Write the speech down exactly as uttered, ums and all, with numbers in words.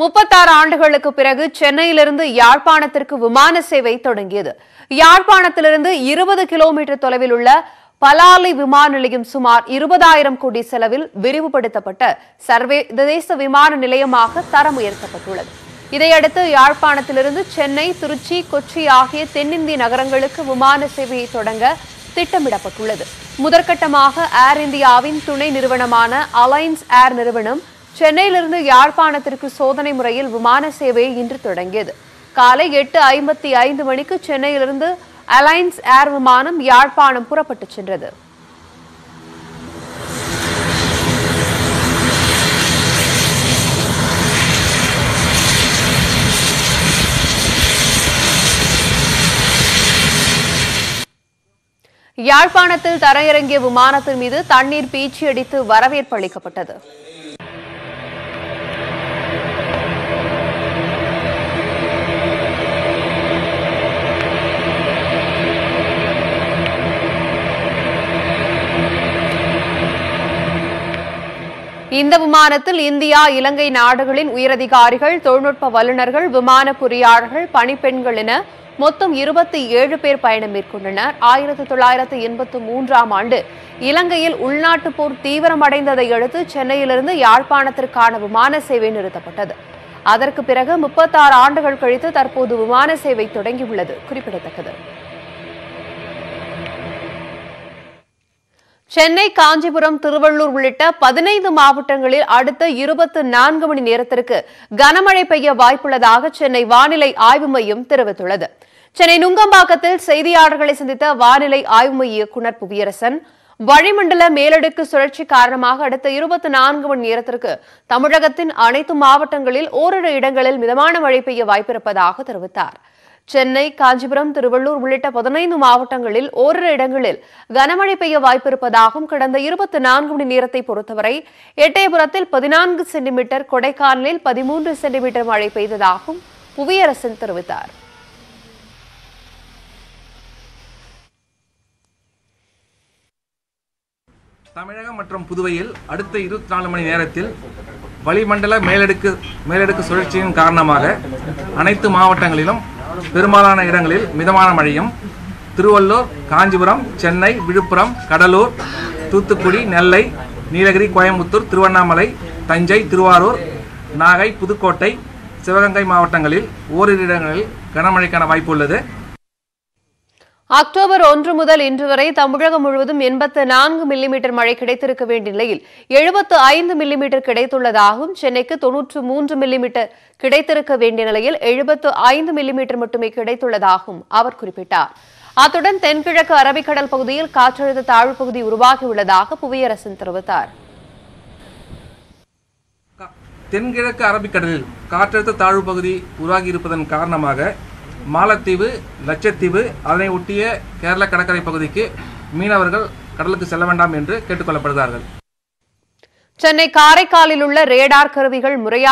முப்பத்தாறு ஆண்டுகளுக்கு பிறகு சென்னையிலிருந்து யாழ்ப்பாணத்திற்கு விமான சேவை தொடங்கியது. யாழ்ப்பாணத்திலிருந்து இருபது கிலோமீட்டர் தொலைவில் உள்ள பலாலி விமான நிலையம் சுமார் இருபதாயிரம் கோடி செலவில் விரிவுபடுத்தப்பட்ட சர்வதேச விமான நிலையமாக தரம் உயர்த்தப்பட்டுள்ளது. இதையடுத்து யாழ்ப்பாணத்திலிருந்து சென்னை, திருச்சி, கொச்சி ஆகிய தென்னிந்திய நகரங்களுக்கு விமான சேவையை தொடங்க திட்டமிடப்பட்டுள்ளது. முதற்கட்டமாக ஏர் இந்தியாவின் துணை நிறுவனமான அலைன்ஸ் ஏர் நிறுவனம் சென்னையிலிருந்து யாழ்ப்பாணத்திற்கு சோதனை முறையில் விமான சேவையை இன்று தொடங்கியது. காலை எட்டு ஐம்பத்தி ஐந்து மணிக்கு சென்னையிலிருந்து அலைன்ஸ் ஏர் விமானம் யாழ்ப்பாணம் புறப்பட்டு சென்றது. யாழ்ப்பாணத்தில் தரையிறங்கிய விமானத்தின் மீது தண்ணீர் பீச்சி அடித்து வரவேற்பு அளிக்கப்பட்டது. இந்த விமானத்தில் இந்தியா, இலங்கை நாடுகளின் உயரதிகாரிகள், தொழில்நுட்ப வல்லுநர்கள், விமான பொறியாளர்கள், பணிப்பெண்கள் என மொத்தம் இருபத்தி ஏழு பேர் பயணம் மேற்கொண்டனர். ஆயிரத்தி தொள்ளாயிரத்தி எண்பத்தி மூன்றாம் ஆண்டு இலங்கையில் உள்நாட்டு போர் தீவிரமடைந்ததை அடுத்து சென்னையிலிருந்து யாழ்ப்பாணத்திற்கான விமான சேவை நிறுத்தப்பட்டது. அதற்கு பிறகு முப்பத்தாறு ஆண்டுகள் கழித்து தற்போது விமான சேவை தொடங்கியுள்ளது குறிப்பிடத்தக்கது. சென்னை, காஞ்சிபுரம், திருவள்ளூர் உள்ளிட்ட பதினைந்து மாவட்டங்களில் அடுத்த இருபத்தி நான்கு மணி நேரத்திற்கு கனமழை பெய்ய வாய்ப்புள்ளதாக சென்னை வானிலை ஆய்வு மையம் தெரிவித்துள்ளது. சென்னை நுங்கம்பாக்கத்தில் செய்தியாளர்களை சந்தித்த வானிலை ஆய்வு மைய இயக்குநர் புவியரசன், வளிமண்டல மேலடுக்கு சுழற்சி காரணமாக அடுத்த இருபத்தி நான்கு மணி நேரத்திற்கு தமிழகத்தின் அனைத்து மாவட்டங்களில் ஓரிரு இடங்களில் மிதமான மழை பெய்ய வாய்ப்பிருப்பதாக தெரிவித்தார். சென்னை, காஞ்சிபுரம், திருவள்ளூர் உள்ளிட்ட பதினைந்து மாவட்டங்களில் ஓரிரு இடங்களில் கனமழை பெய்ய வாய்ப்பிருப்பதாகவும் கடந்த இருபத்தி நான்கு மணி நேரத்தை பொறுத்தவரை எட்டயபுரத்தில் பதினான்கு சென்டிமீட்டர், கொடைக்கானலில் பதிமூன்று சென்டிமீட்டர் மழை பெய்ததாகவும் புவியரசன் தெரிவித்தார். தமிழகம் மற்றும் புதுவையில் அடுத்த இருபத்தி நாலு மணி நேரத்தில் வளிமண்டல மேலடுக்கு மேலடுக்கு சுழற்சியின் காரணமாக அனைத்து மாவட்டங்களிலும் பெரும்பாலான இடங்களில் மிதமான மழையும், திருவள்ளூர், காஞ்சிபுரம், சென்னை, விழுப்புரம், கடலூர், தூத்துக்குடி, நெல்லை, நீலகிரி, கோயம்புத்தூர், திருவண்ணாமலை, தஞ்சை, திருவாரூர், நாகை, புதுக்கோட்டை, சிவகங்கை மாவட்டங்களில் ஓரிரு இடங்களில் கனமழைக்கான வாய்ப்பு உள்ளது. அக்டோபர் ஒன்று முதல் இன்று வரை தமிழகம் முழுவதும் எண்பத்தி நான்கு மில்லிமீட்டர் மழை கிடைத்திருக்க வேண்டிய நிலையில் எழுபத்து ஐந்து மில்லிமீட்டர் கிடைத்துள்ளதாகவும், சென்னைக்கு தொன்னூற்று மூன்று மில்லிமீட்டர் கிடைத்திருக்க வேண்டிய நிலையில் எழுபத்து ஐந்து மில்லிமீட்டர் மட்டுமே கிடைத்துள்ளதாகவும் அவர் குறிப்பிட்டார். அத்துடன் தென்கிழக்கு அரபிக்கடல் பகுதியில் காற்றழுத்த தாழ்வு பகுதி உருவாகியுள்ளதாக புவியரசன் தெரிவித்தார். தென்கிழக்கு அரபிக்கடலில் காற்றழுத்த தாழ்வு பகுதி உருவாகியிருப்பதன் காரணமாக மாலத்தீவு, லட்சத்தீவு, அதனை ஒட்டிய கேரள கடற்கரை பகுதிக்கு மீனவர்கள் கடலுக்கு செல்ல வேண்டாம் என்று கேட்டுக்கொள்ளப்படுகிறார்கள். சென்னை காரைக்காலில் உள்ள ரேடார் கருவிகள் முறையாக